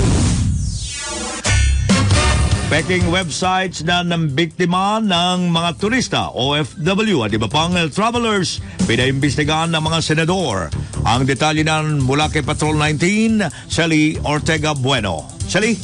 Peking websites na nambiktima ng mga turista, OFW at iba pang travelers, pinaimbestigahan ng mga senador. Ang detalye nan mula kay Patrol 19, Sally Ortega Bueno. Sally?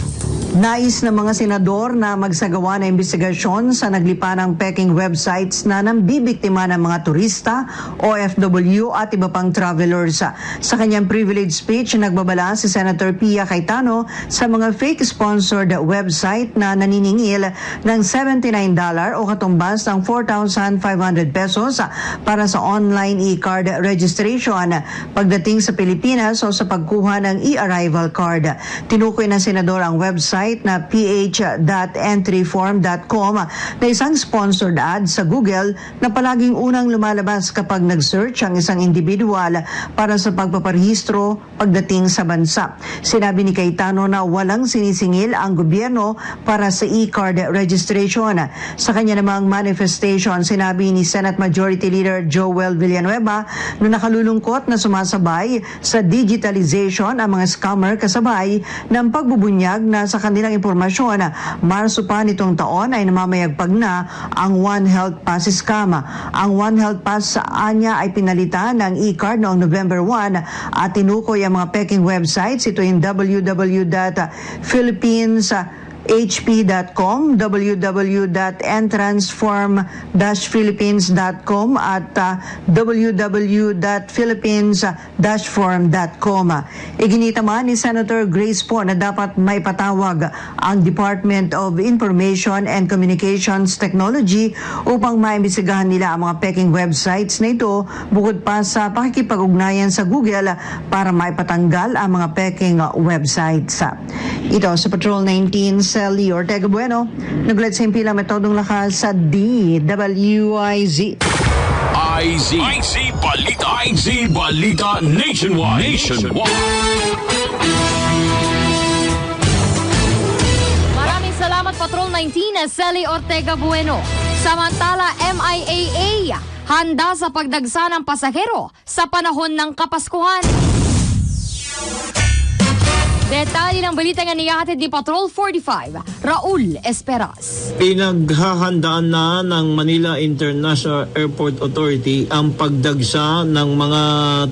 Nais ng mga senador na magsagawa na imbestigasyon sa naglipa ng Peking websites na nambibiktima ng mga turista, OFW at iba pang travelers. Sa kanyang privilege speech, nagbabala si Senator Pia Cayetano sa mga fake-sponsored website na naniningil ng $79 o katumbas ng 4,500 pesos para sa online e-card registration pagdating sa Pilipinas o sa pagkuha ng e-arrival card. Tinukoy ng senador ang website na ph.entryform.com na isang sponsored ad sa Google na palaging unang lumalabas kapag nag-search ang isang individual para sa pagpaparehistro pagdating sa bansa. Sinabi ni Cayetano na walang sinisingil ang gobyerno para sa e-card registration. Sa kanya namang manifestation, sinabi ni Senate Majority Leader Joel Villanueva na nakalulungkot na sumasabay sa digitalization ang mga scammer kasabay ng pagbubunyag na sa kanilang impormasyon, Marso pa nitong taon ay namamayagpag na ang One Health Pass scam. Ang One Health Pass sa Anya ay pinalitan ng e-card noong November 1 at tinukoy ang mga peking websites. Ito yung www.philippines.hp.com, www.ntransform-philippines.com at www.philippines-form.com. Iginita man ni Senator Grace Poe na dapat may patawag ang Department of Information and Communications Technology upang maimbisigahan nila ang mga peking websites na ito bukod pa sa pakikipag-ugnayan sa Google para maipatanggal ang mga peking websites. Ito sa Patrol 19 Sally Ortega Bueno, naglet sa impila metodong lakas sa DWIZ. IZ Balita. IZ Balita Nationwide. Maraming salamat Patrol 19 Sally Ortega Bueno. Samantala, MIAA handa sa pagdagsa ng pasahero sa panahon ng Kapaskuhan. Detalye ng balita nga niyahatid ni Patrol 45, Raul Esperas. Pinaghahandaan na ng Manila International Airport Authority ang pagdagsa ng mga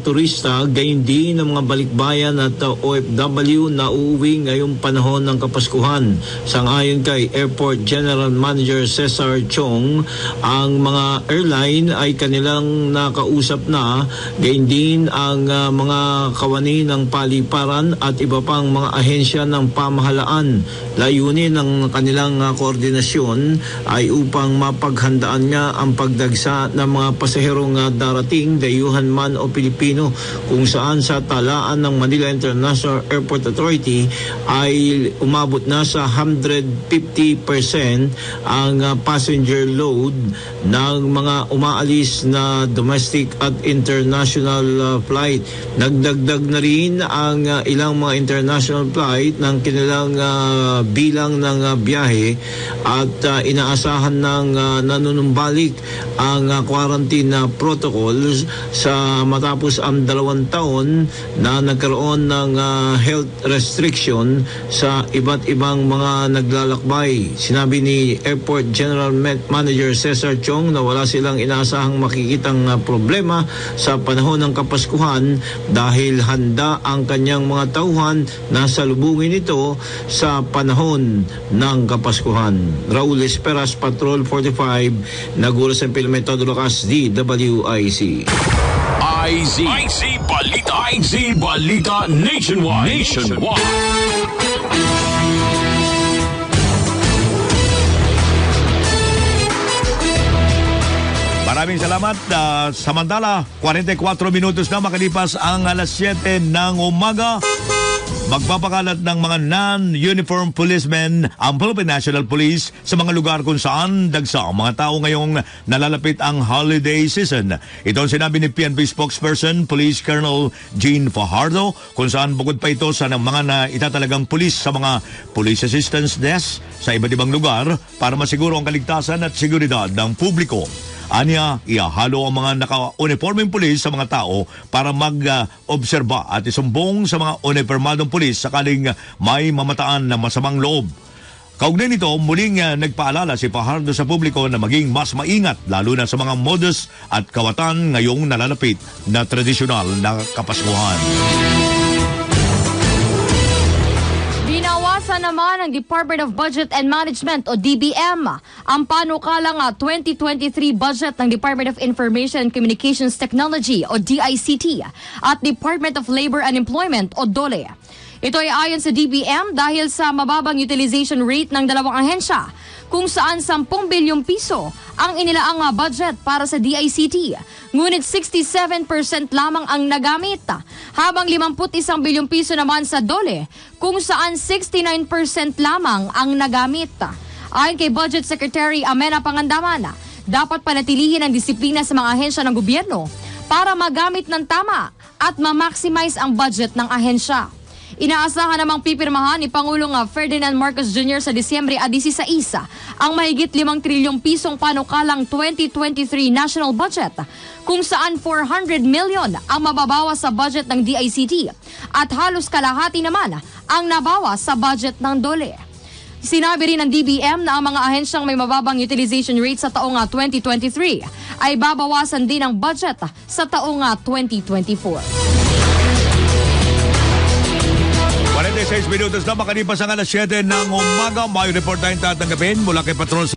turista, gayon din ng mga balikbayan at OFW na uuwi ngayong panahon ng Kapaskuhan. Sangayon kay Airport General Manager Cesar Chong, ang mga airline ay kanilang nakausap na, gayon din ang mga kawani ng paliparan at iba pang mga ahensya ng pamahalaan. Layunin ng kanilang koordinasyon ay upang mapaghandaan nga ang pagdagsa ng mga pasaherong darating, dayuhan man o Pilipino, kung saan sa talaan ng Manila International Airport Authority ay umabot na sa 150% ang passenger load ng mga umaalis na domestic at international flight. Nagdagdag na rin ang ilang mga international flight ng kanilang bilang ng biyahe at inaasahan ng nanunumbalik ang quarantine protocols sa matapos ang 2 taon na nagkaroon ng health restriction sa iba't ibang mga naglalakbay. Sinabi ni Airport General Manager Cesar Chong na wala silang inaasahang makikitang problema sa panahon ng Kapaskuhan dahil handa ang kanyang mga tauhan na salubungin ito sa panahon ng Kapaskuhan. Raul Esperas, Patrol 45, Nagulas ng Pilamento Dulakas, DWIC. IZ Balita. IZ Balita Nationwide. Maraming salamat. Samantala, 44 minutos na makalipas ang alas 7 ng umaga. Magpapakalat ng mga non-uniform policemen ang Philippine National Police sa mga lugar kung saan dagsa ang mga tao ngayong nalalapit ang holiday season. Ito ang sinabi ni PNP spokesperson, Police Colonel Gene Fajardo, kung saan bukod pa ito sa mga na itatalagang pulis sa mga police assistance desk sa iba't ibang lugar para masiguro ang kaligtasan at seguridad ng publiko. Anya, iahalo ang mga naka-uniforming pulis sa mga tao para mag-obserba at isumbong sa mga uniformadong pulis sakaling may mamataan na masamang loob. Kaugnay nito, muling nagpaalala si Fajardo sa publiko na maging mas maingat lalo na sa mga modus at kawatan ngayong nalalapit na tradisyonal na Kapaskuhan. Sa naman ng Department of Budget and Management o DBM ang panukalang 2023 budget ng Department of Information and Communications Technology o DICT at Department of Labor and Employment o DOLE. Ito ay ayon sa DBM dahil sa mababang utilization rate ng dalawang ahensya kung saan 10 bilyong piso ang inilaang budget para sa DICT. Ngunit 67% lamang ang nagamit habang 51 bilyong piso naman sa DOLE kung saan 69% lamang ang nagamit. Ayon kay Budget Secretary Amena Pangandaman, dapat panatilihin ang disiplina sa mga ahensya ng gobyerno para magamit ng tama at ma-maximize ang budget ng ahensya. Inaasahan namang pipirmahan ni Pangulong Ferdinand Marcos Jr. sa Disyembre 16 ang mahigit 5 trilyong pisong panukalang 2023 national budget kung saan 400 million ang mababawas sa budget ng DICT at halos kalahati naman ang nabawas sa budget ng DOLE. Sinabi rin ng DBM na ang mga ahensyang may mababang utilization rate sa taong 2023 ay babawasan din ang budget sa taong 2024. 46 minutos na makalipas ang 7 ng umaga. May report tayong tatanggapin mula kay Patrol sa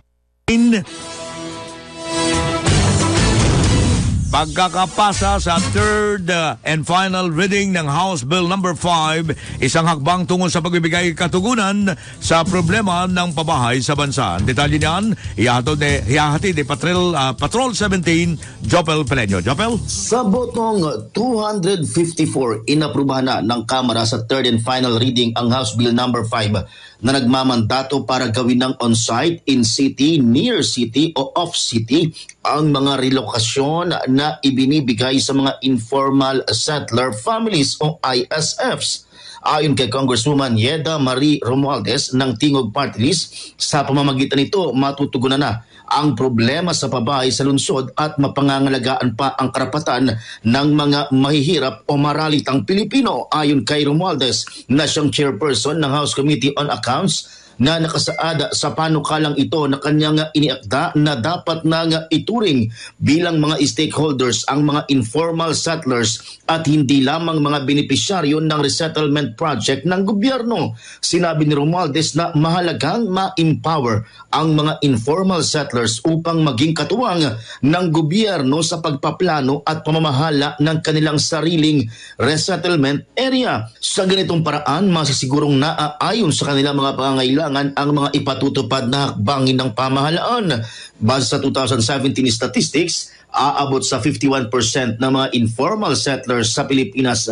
pagkakapasa sa third and final reading ng House Bill No. 5, isang hakbang tungo sa pagbibigay katugunan sa problema ng pabahay sa bansa. Ang detalye niyan, ihahatid ni Patrol 17, Jopel Peleño. Jopel? Sa botong 254, inaprubahan na ng Kamara sa third and final reading ang House Bill No. 5 na nagmamandato para gawin ng on-site, in-city, near-city o off-city ang mga relokasyon na ibinibigay sa mga informal settler families o ISFs. Ayon kay Congresswoman Yeda Marie Romualdez ng Tingog Party List, sa pamamagitan nito matutugunan na ang problema sa pabahay sa lungsod at mapangangalagaan pa ang karapatan ng mga mahihirap o maralitang Pilipino. Ayon kay Romualdez na siyang chairperson ng House Committee on Accounts na nakasaad sa panukalang ito na kanyang iniakda na dapat nang ituring bilang mga stakeholders ang mga informal settlers at hindi lamang mga benepisyaryo ng resettlement project ng gobyerno. Sinabi ni Romualdez na mahalagang ma-empower ang mga informal settlers upang maging katuwang ng gobyerno sa pagpaplano at pamamahala ng kanilang sariling resettlement area. Sa ganitong paraan, masisigurong naaayon sa kanilang mga pangangailangan ang mga ipatutupad na hakbangin ng pamahalaan. Base sa 2017 statistics, aabot sa 51% ng mga informal settlers sa Pilipinas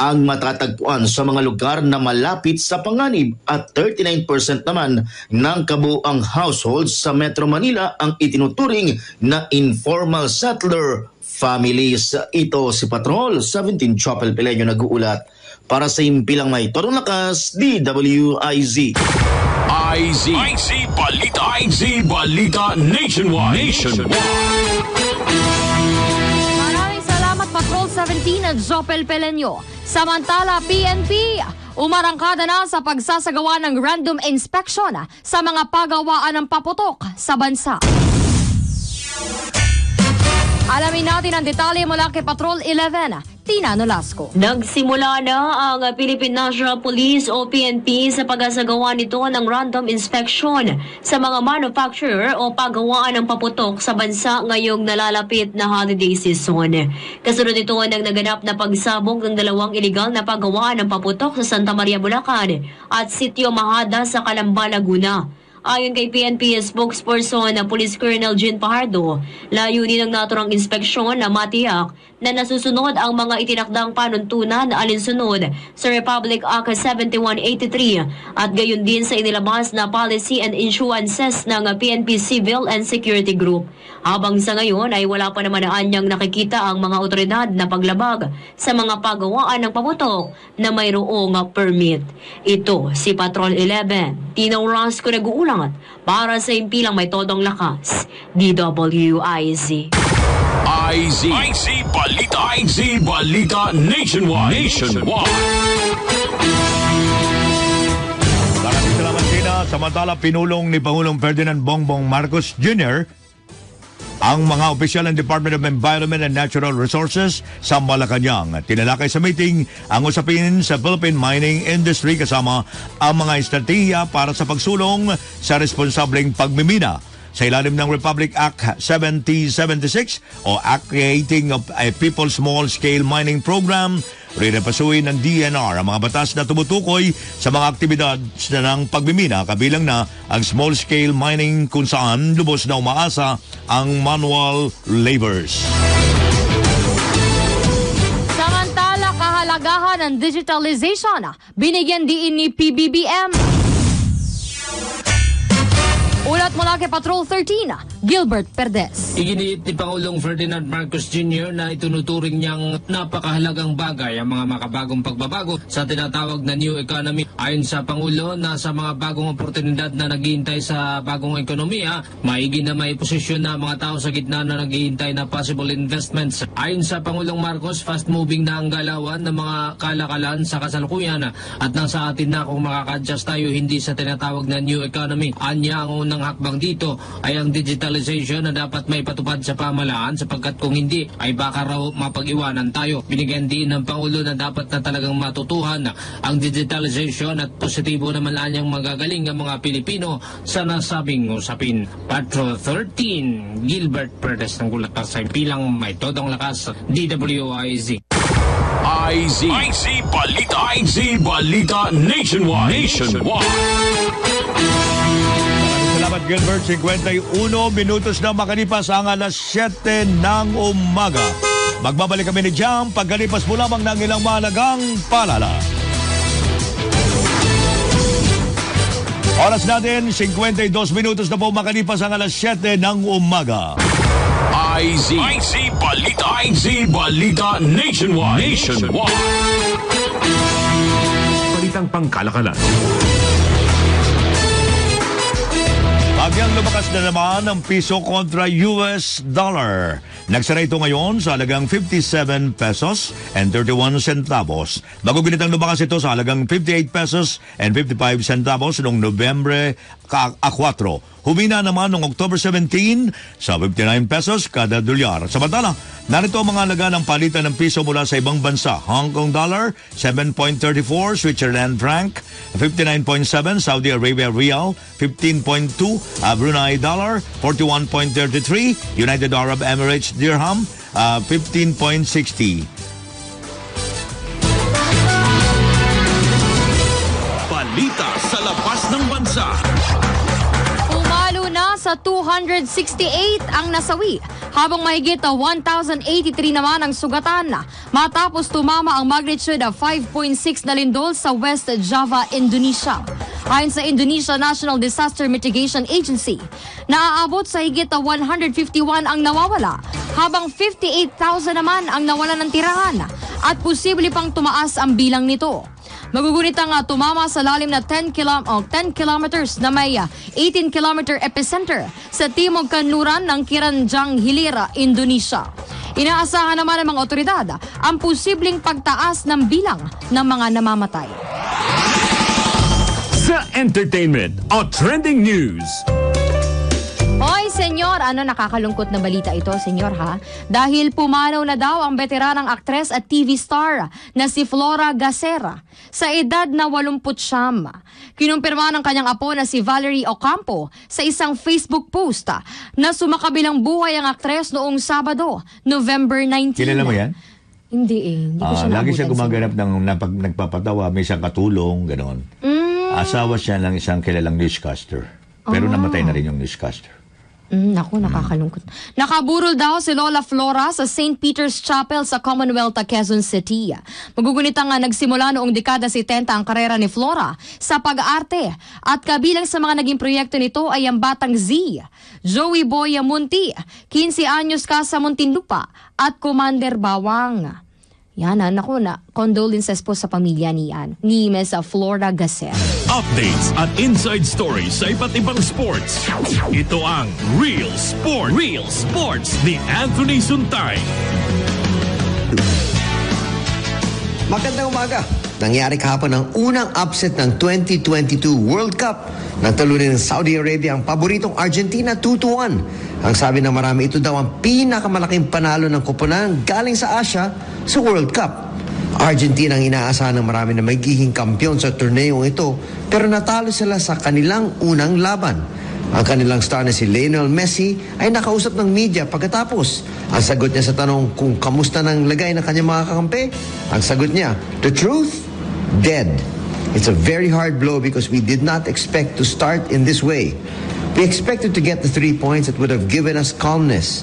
ang matatagpuan sa mga lugar na malapit sa panganib at 39% naman ng kabuuang households sa Metro Manila ang itinuturing na informal settler families. Ito si Patrol 17, Chopel Peleño nag-uulat para sa Impilang May. Torong Lakas, DWIZ. IZ Balita. IZ Balita Nationwide. Maraming salamat, Patrol 17 at Jopel Peleño. Samantala, PNP, umarangkada na sa pagsasagawa ng random inspection sa mga pagawaan ng paputok sa bansa. Alamin natin ang detalye mula kay Patrol 11. Nagsimula na ang Philippine National Police o PNP sa pag-asagawa nito ng random inspection sa mga manufacturer o pagawaan ng paputok sa bansa ngayong nalalapit na holiday season. Kasunod nito ng naganap na pagsabog ng dalawang iligal na pagawaan ng paputok sa Santa Maria, Bulacan at Sitio Mahada sa Calamba, Laguna. Ayon kay PNP spokesperson na Police Colonel Jean Pajardo, layunin ng naturang inspeksyon na matiyak na nasusunod ang mga itinakdang panuntunan na alinsunod sa Republic Act 7183 at gayon din sa inilabas na policy and insurances ng PNP Civil and Security Group. Habang sa ngayon ay wala pa naman na anyang nakikita ang mga otoridad na paglabag sa mga pagawaan ng paputok na mayroong permit. Ito si Patrol 11, Tino Rosco, nag-uulang para sa Impilang May. Todong Lakas, DWIZ. IZ Balita. IZ Balita Nationwide. Maraming salamat, Tina. Samantala, pinulong ni Pangulong Ferdinand Bongbong Marcos Jr. ang mga opisyal ng Department of Environment and Natural Resources sa Malacanang. Tinalakay sa meeting ang usapin sa Philippine mining industry kasama ang mga estratehiya para sa pagsulong sa responsableng pagmimina sa ilalim ng Republic Act 7076 o Act Creating of a People's Small-Scale Mining Program. Rinapasuhin ng DNR ang mga batas na tumutukoy sa mga aktibidad ng pagmimina, kabilang na ang small-scale mining kung saan lubos na umaasa ang manual laborers. Samantala, kahalagahan ng digitalization, binigyan diin ni PBBM. Ulat mula kay Patrol 13, Gilbert Perdes. Iginiit ni Pangulong Ferdinand Marcos Jr. na itunuturing niyang napakahalagang bagay ang mga makabagong pagbabago sa tinatawag na New Economy. Ayon sa Pangulo, na sa mga bagong oportunidad na naghihintay sa bagong ekonomiya, maigi na may posisyon na mga tao sa gitna na naghihintay na possible investments. Ayon sa Pangulong Marcos, fast-moving na ang galawan ng mga kalakalan sa kasalukuyan at nasa atin na kung makaka-adjust tayo hindi sa tinatawag na New Economy. Anya, ang unang hakbang dito ay ang digitalization na dapat may patupad sa pamahalaan sapagkat kung hindi ay baka raw mapag-iwanan tayo. Binigyan din ng Pangulo na dapat na talagang matutuhan ang digitalization at positibo naman anyang magagaling ang mga Pilipino sa nasabing usapin. Patrol 13, Gilbert Perdes ng Gulat sa Pilang May Todong Lakas, DWIZ. IZ Balita. IZ Balita Nationwide. Salamat Gilbert, 51 minutos na makalipas ang alas 7 ng umaga. Magbabalik kami ni Jam pagkalipas po lamang ng ilang mahalagang paalala. Oras natin, 52 minutos na po makalipas ang alas 7 ng umaga. IZ Balita Nationwide. Balitang pangkalakalan. Bagyang lumakas na naman ang piso kontra US dollar. Nagsara ito ngayon sa halagang 57 pesos and 31 centavos. Bago ginitang lumakas ito sa halagang 58 pesos and 55 centavos noong Nobyembre 4. Humina naman noong October 17 sa 59 pesos kada dolyar. Samantala, narito ang mga halaga ng palitan ng piso mula sa ibang bansa. Hong Kong dollar, 7.34 Switzerland franc, 59.7 Saudi Arabia real, 15.2 Brunei dollar, 41.33 United Arab Emirates dirham, 15.60. Balita sa labas ng bansa. Umalo na sa 268 ang nasawi, habang mahigit na 1,083 naman ang sugatan matapos tumama ang magnitude of 5.6 na lindol sa West Java, Indonesia. Ayon sa Indonesia National Disaster Mitigation Agency, naaabot sa higit na 151 ang nawawala, habang 58,000 naman ang nawala ng tirahan at posible pang tumaas ang bilang nito. Magugunit ang tumama sa lalim na 10 kilometers na may 18-kilometer epicenter sa timog kanluran ng Kiranjang Hilera, Indonesia. Inaasahan naman ng mga otoridad ang posibleng pagtaas ng bilang ng mga namamatay. Sa entertainment, a trending news. Hoy, senyor, ano nakakalungkot na balita ito, senyor ha? Dahil pumanaw na daw ang veteranang aktres at TV star na si Flora Gacera sa edad na 89. Kinumpirma ng kanyang apo na si Valerie Ocampo sa isang Facebook post na sumakabilang buhay ang aktres noong Sabado, November 19. Kilala mo yan? Hindi eh. Hindi ko siya lagi siya gumaganap ng nagpapatawa, may isang katulong, gano'n. Asawa siya ng isang kilalang newscaster. Pero namatay na rin yung newscaster. Naku, nakakalungkot. Nakaburol daw si Lola Flora sa St. Peter's Chapel sa Commonwealth, Quezon City. Magugunit ang nagsimula noong dekada 70 ang karera ni Flora sa pag-aarte. At kabilang sa mga naging proyekto nito ay ang Batang Z, Joey Boy Munti, 15 anyos ka sa Muntinlupa, at Commander Bawang. Yan, naku na. Condolences po sa pamilya niyan. Ni Ms. Flora Gacera. Updates at inside stories sa iba't ibang sports. Ito ang Real Sports ni Anthony Suntay. Magandang umaga. Nangyari kahapon ang unang upset ng 2022 World Cup. Natalunin ng Saudi Arabia ang paboritong Argentina 2-1. Ang sabi ng marami, ito daw ang pinakamalaking panalo ng koponan galing sa Asia sa World Cup. Argentina ang inaasahan ng marami na magiging kampiyon sa torneong ito, pero natalo sila sa kanilang unang laban. Ang kanilang star na si Lionel Messi ay nakausap ng media pagkatapos. Ang sagot niya sa tanong kung kamusta ng lagay ng kanyang mga kakampi, ang sagot niya, "The truth? Dead. It's a very hard blow because we did not expect to start in this way. We expected to get the 3 points that would have given us calmness.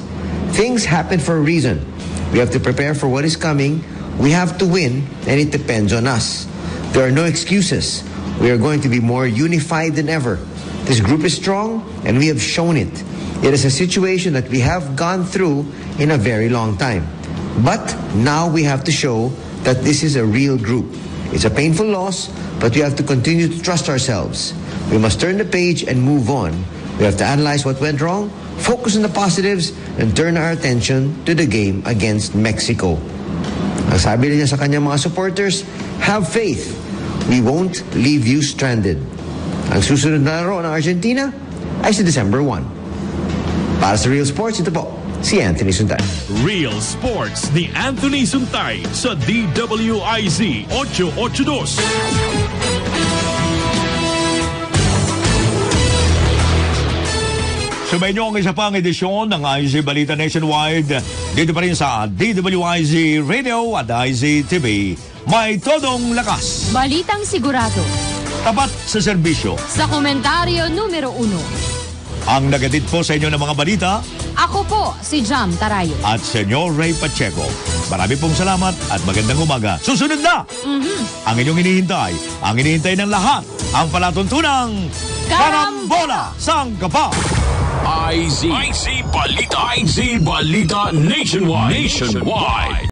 Things happen for a reason. We have to prepare for what is coming. We have to win, and it depends on us. There are no excuses. We are going to be more unified than ever. This group is strong, and we have shown it. It is a situation that we have gone through in a very long time. But now we have to show that this is a real group. It's a painful loss, but we have to continue to trust ourselves. We must turn the page and move on. We have to analyze what went wrong, focus on the positives, and turn our attention to the game against Mexico. Ang sabi niya sa kanyang mga supporters, have faith. We won't leave you stranded. Ang susunod na laro ng Argentina ay sa December 1. Para sa Real Sports, ito po, si Anthony Suntay. Real Sports ni Anthony Suntay sa DWIZ 882. Sumay nyo ang isa pang edisyon ng IZ Balita Nationwide dito pa rin sa DWIZ Radio at IZ TV. May todong lakas. Balitang sigurado. Tapat sa serbisyo. Sa komentaryo numero 1. Ang nagatid po sa inyo ng mga balita. Ako po si Jam Tarayo. At Senyor Ray Pacheco. Marami pong salamat at magandang umaga. Susunod na! Ang inyong hinihintay. Ang hinihintay ng lahat. Ang palatuntunang Karambola! Sangkapa! IZ Balita Nationwide.